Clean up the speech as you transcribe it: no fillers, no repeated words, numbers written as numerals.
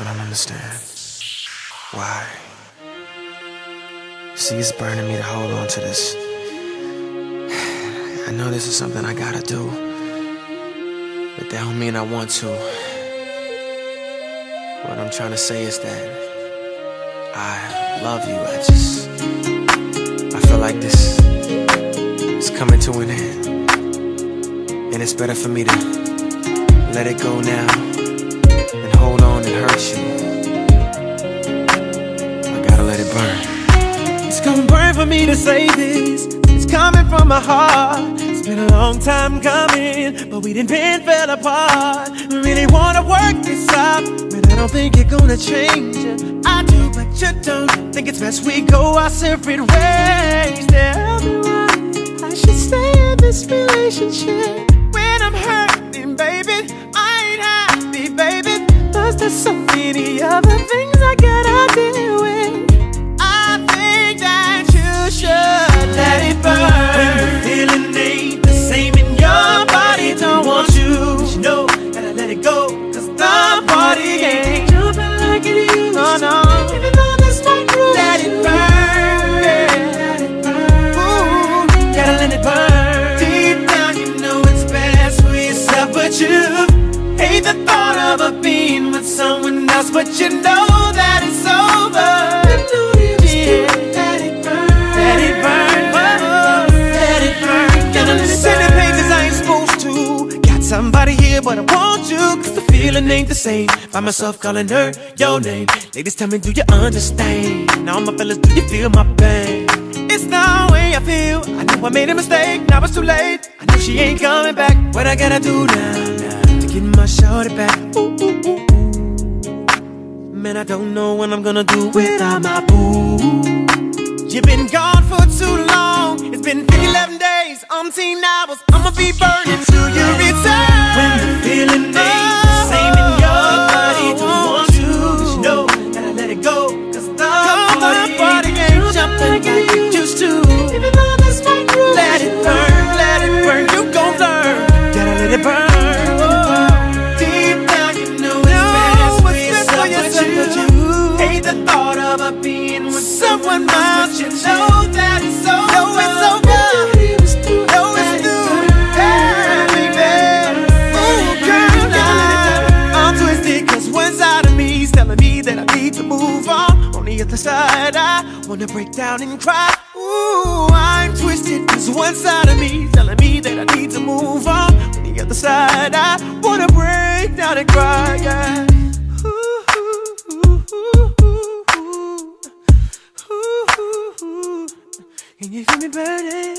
but I don't understand why. See, it's burning me to hold on to this. I know this is something I gotta do, but that don't mean I want to. What I'm trying to say is that I love you. I feel like this is coming to an end, and it's better for me to let it go now and hold on and hurt you. I gotta let it burn. It's gonna burn for me to say this. It's coming from my heart. It's been a long time coming, but we done been fell apart. We really wanna work this out, but I don't think you're gonna change it. I do, but you don't. Think it's best we go our separate ways. Tell me why I should stay in this relationship. I'm hurting, baby, I ain't happy, baby. Plus there's so many other things I gotta deal with. I think that you should let it burn. When the feeling ain't the same in your body, don't want you, but you know that I let it go, cause the party ain't jumping like it used to. No, even though there's no proof. Let it burn, ooh, gotta let it burn. You hate the thought of being with someone else, but you know that it's over. Let it burn, let it burn, let it burn. Gotta let it burn. Pain cause I ain't supposed to. Got somebody here, but I want you, cause the feeling ain't the same. Find myself calling her your name. Ladies, tell me, do you understand? Now my fellas, do you feel my pain? It's the way I feel. I know I made a mistake, now it's too late. I know she ain't coming back. What I gotta do now to get my shorty back? Ooh, ooh, ooh, ooh. Man, I don't know what I'm gonna do without my boo. You've been gone for too long. It's been 11 days, umpteen hours. I'ma be burning till you return. When the feeling ain't the same in your body, don't want you, but you know that I let it go, cause the party ain't jumping like you used to. Even though that's my rule. Let it burn. Let it burn, oh. Deep down you know it's best for yourself, but you hate the thought of being with someone else, but you know that it's over. The side, I wanna break down and cry. Ooh, I'm twisted, cause one side of me telling me that I need to move on. On the other side, I wanna break down and cry, yeah. Ooh, ooh, ooh, ooh, ooh, ooh, ooh. Can you feel me burning?